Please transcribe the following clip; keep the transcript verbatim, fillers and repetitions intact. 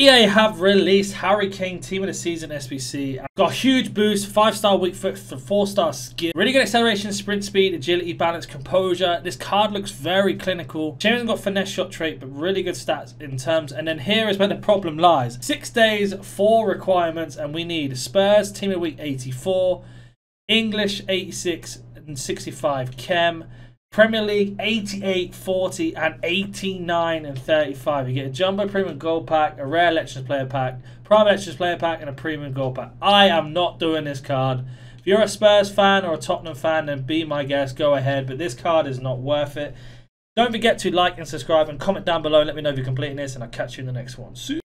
E A have released Harry Kane Team of the Season S B C. Got a huge boost, five star weak foot for four star skill. Really good acceleration, sprint speed, agility, balance, composure. This card looks very clinical. Shame hasn't got finesse shot trait, but really good stats in terms. And then here is where the problem lies. Six days, four requirements, and we need Spurs, Team of the Week eighty-four, English eighty-six and sixty-five Chem, Premier League eighty-eight, forty, and eighty-nine and thirty-five. You get a Jumbo Premium Gold Pack, a Rare Legends Player Pack, Prime Legends Player Pack, and a Premium Gold Pack. I am not doing this card. If you're a Spurs fan or a Tottenham fan, then be my guest. Go ahead. But this card is not worth it. Don't forget to like and subscribe and comment down below. Let me know if you're completing this, and I'll catch you in the next one. See